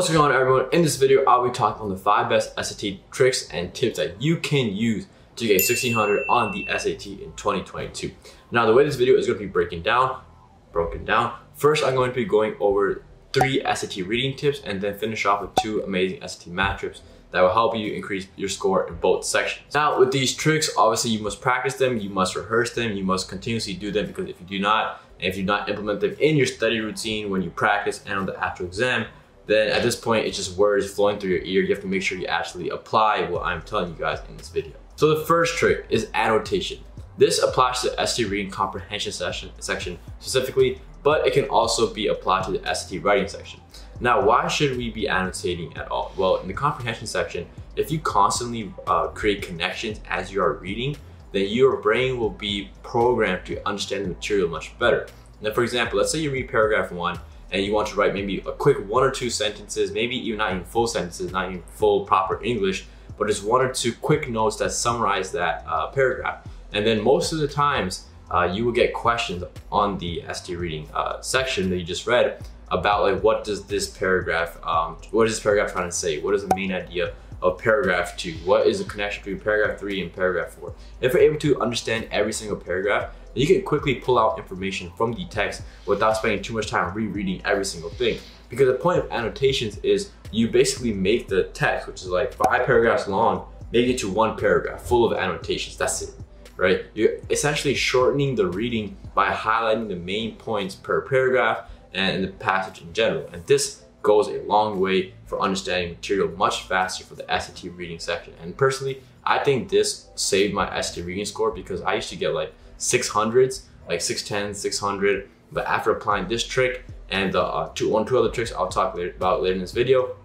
What's going on, everyone? In this video, I'll be talking on the 5 best SAT tricks and tips that you can use to get 1600 on the SAT in 2022. Now, the way this video is going to be broken down, first I'm going to be going over 3 SAT reading tips and then finish off with 2 amazing SAT math tips that will help you increase your score in both sections. Now, with these tricks, obviously you must practice them, you must rehearse them, you must continuously do them, because if you do not, and if you do not implement them in your study routine when you practice and on the actual exam, then at this point it's just words flowing through your ear. You have to make sure you actually apply what I'm telling you guys in this video. So the first trick is annotation. This applies to the SAT reading comprehension section specifically, but it can also be applied to the SAT writing section. Now, why should we be annotating at all? Well, in the comprehension section, if you constantly create connections as you are reading, then your brain will be programmed to understand the material much better. Now, for example, let's say you read paragraph 1 and you want to write maybe a quick 1 or 2 sentences, maybe even not even full sentences, not even full proper English, but just 1 or 2 quick notes that summarize that paragraph. And then most of the times, you will get questions on the SAT reading section that you just read about, like, what is this paragraph trying to say? What is the main idea of paragraph 2? What is the connection between paragraph 3 and paragraph 4? If you're able to understand every single paragraph, then you can quickly pull out information from the text without spending too much time rereading every single thing. Because the point of annotations is you basically make the text, which is like 5 paragraphs long, make it to 1 paragraph full of annotations. That's it, right? You're essentially shortening the reading by highlighting the main points per paragraph and the passage in general. And this goes a long way for understanding material much faster for the SAT reading section. And personally, I think this saved my SAT reading score, because I used to get like 600s, like 610, 600. But after applying this trick and the two other tricks I'll talk about later in this video,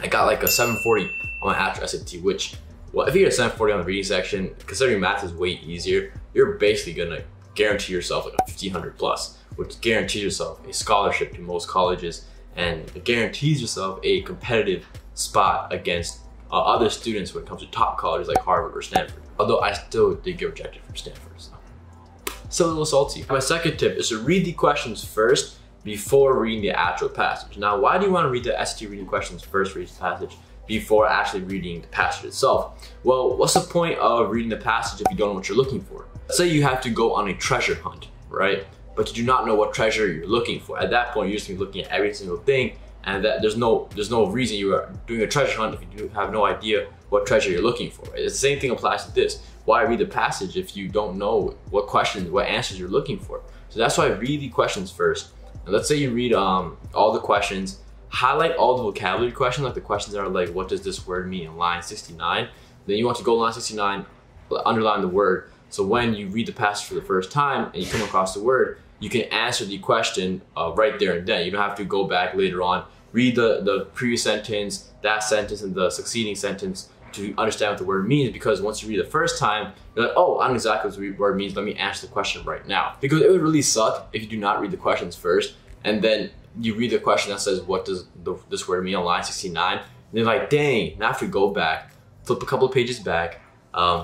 I got like a 740 on my actual SAT, which, well, if you get a 740 on the reading section, considering math is way easier, you're basically gonna guarantee yourself like a 1500 plus, which guarantees yourself a scholarship to most colleges, and it guarantees yourself a competitive spot against other students when it comes to top colleges like Harvard or Stanford. Although I still did get rejected from Stanford, so still a little salty. My second tip is to read the questions first before reading the actual passage. Now, why do you want to read the SAT reading questions first, read the passage, before actually reading the passage itself? Well, what's the point of reading the passage if you don't know what you're looking for? Let's say you have to go on a treasure hunt, right? But you do not know what treasure you're looking for. At that point, you're just gonna be looking at every single thing, and that there's no reason you are doing a treasure hunt if you have no idea what treasure you're looking for. It's the same thing applies to this. Why read the passage if you don't know what questions, what answers you're looking for? So that's why read the questions first. And let's say you read all the questions, highlight all the vocabulary questions, like the questions that are like, what does this word mean in line 69? Then you want to go to line 69, underline the word. So when you read the passage for the first time and you come across the word, you can answer the question right there and then. You don't have to go back later on, read the previous sentence, that sentence, and the succeeding sentence to understand what the word means, because once you read the first time, you're like, oh, I know exactly what the word means, let me answer the question right now. Because it would really suck if you do not read the questions first, and then you read the question that says, what does this word mean on line 69? And you're like, dang, now I have to go back, flip a couple of pages back,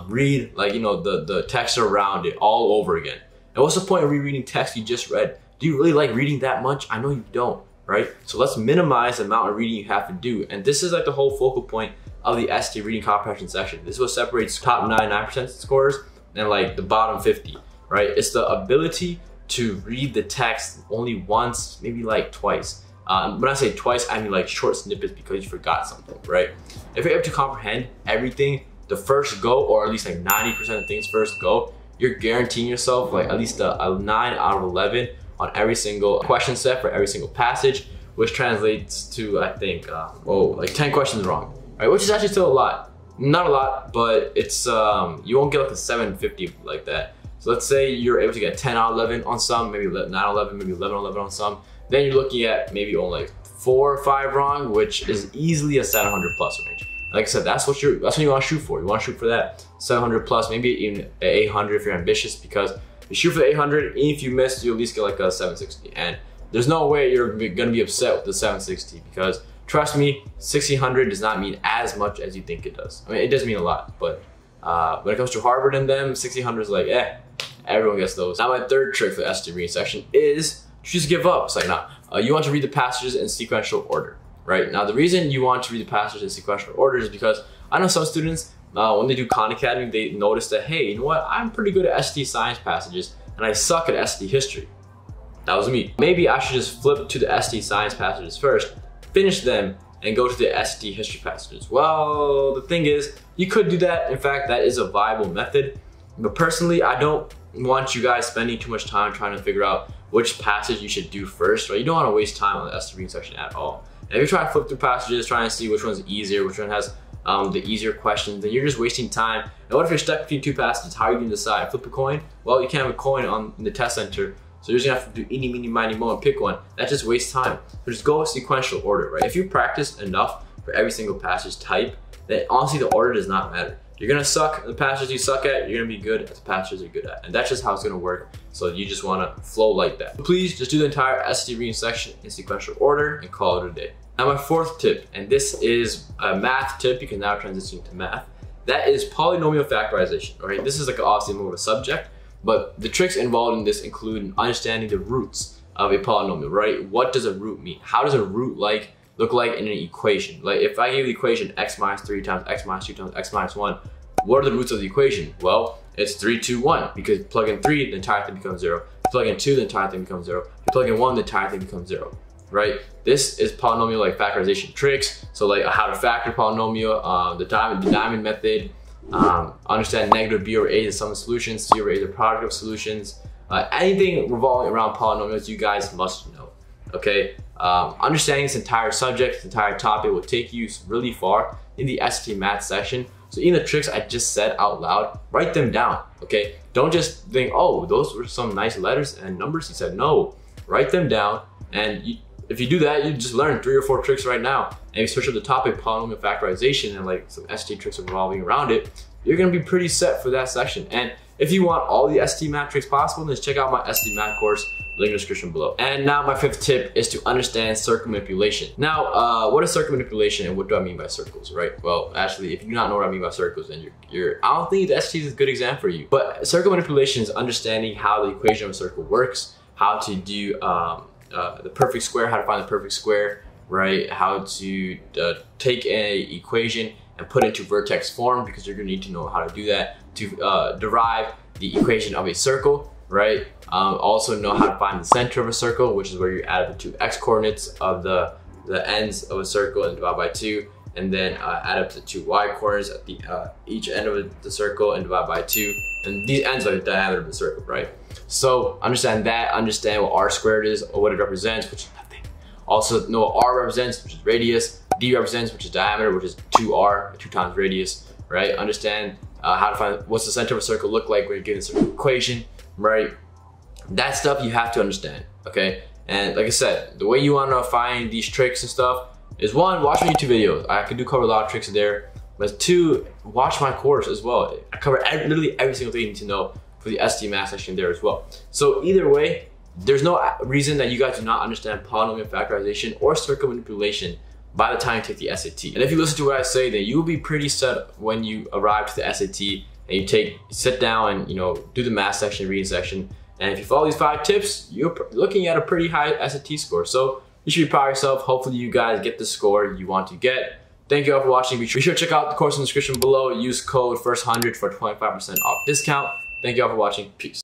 read, like, you know, the text around it all over again. And what's the point of rereading text you just read? Do you really like reading that much? I know you don't, right? So let's minimize the amount of reading you have to do. And this is like the whole focal point of the SAT reading comprehension section. This is what separates top 99% scores and like the bottom 50, right? It's the ability to read the text only once, maybe like twice. When I say twice, I mean like short snippets because you forgot something, right? If you're able to comprehend everything the first go, or at least like 90% of things first go, you're guaranteeing yourself like at least a 9 out of 11 on every single question set for every single passage, which translates to, I think, like 10 questions wrong, right? Which is actually still a lot. Not a lot, but it's, you won't get like a 750 like that. So let's say you're able to get 10 out of 11 on some, maybe 9 out of 11, maybe 11 out of 11 on some. Then you're looking at maybe only like 4 or 5 wrong, which is easily a 700 plus range. Like I said, that's what you want to shoot for. You want to shoot for that 700 plus, maybe even 800 if you're ambitious, because you shoot for the 800, and if you miss, you at least get like a 760. And there's no way you're going to be upset with the 760, because trust me, 1600 does not mean as much as you think it does. I mean, it does mean a lot, but when it comes to Harvard and them, 1600 is like, everyone gets those. Now, my third trick for the SAT reading section is to just give up. It's like, nah, you want to read the passages in sequential order. right? Now, the reason you want to read the passage in sequential order is because I know some students, when they do Khan Academy, they notice that, hey, you know what? I'm pretty good at ST science passages and I suck at ST history. That was me. Maybe I should just flip to the ST science passages first, finish them, and go to the ST history passages. Well, the thing is, you could do that. In fact, that is a viable method. But personally, I don't want you guys spending too much time trying to figure out which passage you should do first, right? You don't want to waste time on the ST reading section at all. And if you're trying to flip through passages, trying to see which one's easier, which one has the easier questions, then you're just wasting time. And what if you're stuck between two passages? How are you gonna decide? Flip a coin? Well, you can't have a coin in the test center, so you're just gonna have to do eeny, meeny, miny, moe and pick one. That just wastes time. So just go sequential order, right? If you practice enough for every single passage type, then honestly, the order does not matter. You're gonna suck at the passages you suck at, you're gonna be good at the passages you're good at. And that's just how it's gonna work. So you just wanna flow like that. Please just do the entire ST reading section in sequential order and call it a day. Now my fourth tip, and this is a math tip, you can now transition to math, that is polynomial factorization, all right? This is like an oxymoron of a subject, but the tricks involved in this include understanding the roots of a polynomial, right? What does a root mean? How does a root look like in an equation? Like if I give the equation x minus 3 times x minus 2 times x minus 1, what are the roots of the equation? Well, it's 3, 2, 1, because you plug in 3, the entire thing becomes 0. You plug in 2, the entire thing becomes 0. You plug in 1, the entire thing becomes 0, right? This is polynomial like factorization tricks. So like how to factor polynomial, the diamond method, understand negative b over a is the sum of solutions, c over a is the product of solutions. Anything revolving around polynomials, you guys must know, okay? Understanding this entire subject, this entire topic will take you really far in the ST math section. So even the tricks I just said out loud, write them down, okay? Don't just think, oh, those were some nice letters and numbers he said. No, write them down. And if you do that, you just learn 3 or 4 tricks right now. And you switch up the topic, polynomial factorization, and like some ST tricks revolving around it, you're gonna be pretty set for that section. And if you want all the ST math tricks possible, then just check out my ST math course, link in the description below. And now my fifth tip is to understand circle manipulation. Now, what is circle manipulation and what do I mean by circles, right? Well, actually, if you do not know what I mean by circles, then I don't think the ST is a good exam for you. But circle manipulation is understanding how the equation of a circle works, how to do the perfect square, how to find the perfect square, right? How to take an equation and put it into vertex form, because you're gonna need to know how to do that to derive the equation of a circle, right? Also know how to find the center of a circle, which is where you add the 2 x-coordinates of the ends of a circle and divide by 2, and then add up the 2 y-coordinates at the each end of the circle and divide by 2. And these ends are the diameter of the circle, right? So understand that, understand what r squared is or what it represents, which is nothing. Also know what r represents, which is radius, d represents, which is diameter, which is 2r, 2 times radius, right? Understand how to find what's the center of a circle look like when you're given a certain equation, right? That stuff you have to understand, okay? And like I said, the way you want to find these tricks and stuff is 1, watch my YouTube videos. I can do cover a lot of tricks there, but 2, watch my course as well. I cover literally every single thing you need to know for the ST math section there as well. So either way, there's no reason that you guys do not understand polynomial factorization or circle manipulation by the time you take the SAT. And if you listen to what I say, then you will be pretty set when you arrive to the SAT and you sit down and do the math section, reading section. And if you follow these 5 tips, you're looking at a pretty high SAT score. So you should be proud of yourself. Hopefully you guys get the score you want to get. Thank you all for watching. Be sure to check out the course in the description below. Use code FIRST100 for 25% off discount. Thank you all for watching. Peace.